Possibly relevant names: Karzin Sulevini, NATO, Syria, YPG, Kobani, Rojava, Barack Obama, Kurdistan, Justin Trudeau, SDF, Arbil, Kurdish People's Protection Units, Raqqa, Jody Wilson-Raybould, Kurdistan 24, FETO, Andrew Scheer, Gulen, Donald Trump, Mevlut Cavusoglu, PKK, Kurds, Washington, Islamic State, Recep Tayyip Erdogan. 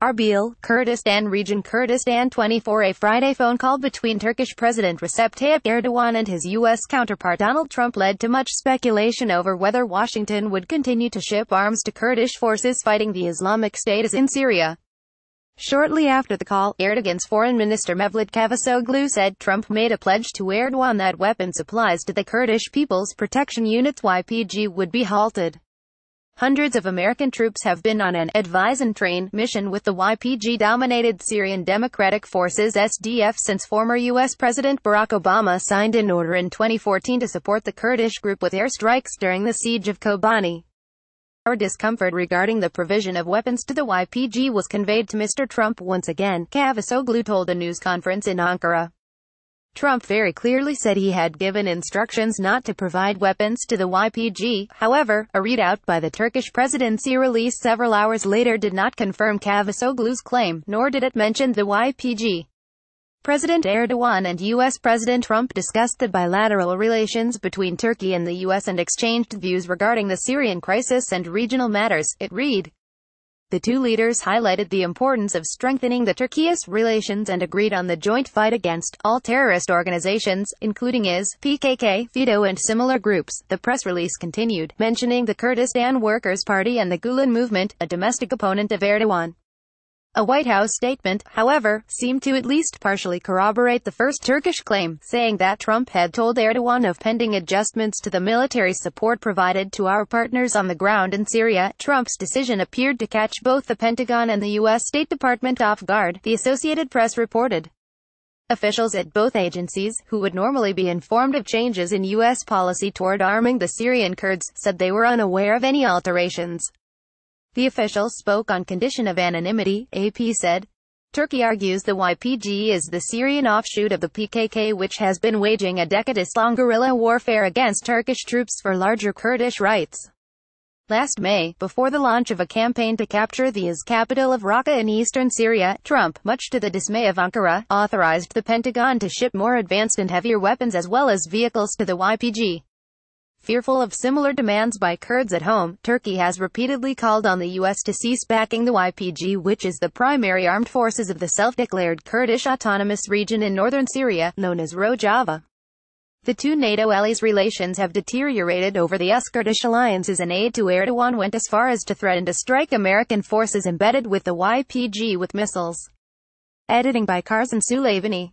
Arbil, Kurdistan Region Kurdistan 24 A Friday phone call between Turkish President Recep Tayyip Erdogan and his U.S. counterpart Donald Trump led to much speculation over whether Washington would continue to ship arms to Kurdish forces fighting the Islamic State as in Syria. Shortly after the call, Erdogan's foreign minister Mevlut Cavusoglu said Trump made a pledge to Erdogan that weapon supplies to the Kurdish People's Protection Units YPG would be halted. Hundreds of American troops have been on an advise and train mission with the YPG-dominated Syrian Democratic Forces SDF since former U.S. President Barack Obama signed an order in 2014 to support the Kurdish group with airstrikes during the siege of Kobani. Our discomfort regarding the provision of weapons to the YPG was conveyed to Mr. Trump once again, Cavusoglu told a news conference in Ankara. Trump very clearly said he had given instructions not to provide weapons to the YPG. However, a readout by the Turkish presidency released several hours later did not confirm Cavusoglu's claim, nor did it mention the YPG. President Erdogan and U.S. President Trump discussed the bilateral relations between Turkey and the U.S. and exchanged views regarding the Syrian crisis and regional matters, it read. The two leaders highlighted the importance of strengthening the Turkish relations and agreed on the joint fight against all terrorist organizations, including IS, PKK, FETO and similar groups, the press release continued, mentioning the Kurdistan Workers' Party and the Gulen movement, a domestic opponent of Erdogan. A White House statement, however, seemed to at least partially corroborate the first Turkish claim, saying that Trump had told Erdogan of pending adjustments to the military support provided to our partners on the ground in Syria. Trump's decision appeared to catch both the Pentagon and the U.S. State Department off guard, the Associated Press reported. Officials at both agencies, who would normally be informed of changes in U.S. policy toward arming the Syrian Kurds, said they were unaware of any alterations. The official spoke on condition of anonymity, AP said. Turkey argues the YPG is the Syrian offshoot of the PKK, which has been waging a decades-long guerrilla warfare against Turkish troops for larger Kurdish rights. Last May, before the launch of a campaign to capture the IS capital of Raqqa in eastern Syria, Trump, much to the dismay of Ankara, authorized the Pentagon to ship more advanced and heavier weapons as well as vehicles to the YPG. Fearful of similar demands by Kurds at home, Turkey has repeatedly called on the U.S. to cease backing the YPG, which is the primary armed forces of the self-declared Kurdish autonomous region in northern Syria, known as Rojava. The two NATO allies' relations have deteriorated over the US-Kurdish alliances, and aid to Erdogan went as far as to threaten to strike American forces embedded with the YPG with missiles. Editing by Karzin Sulevini.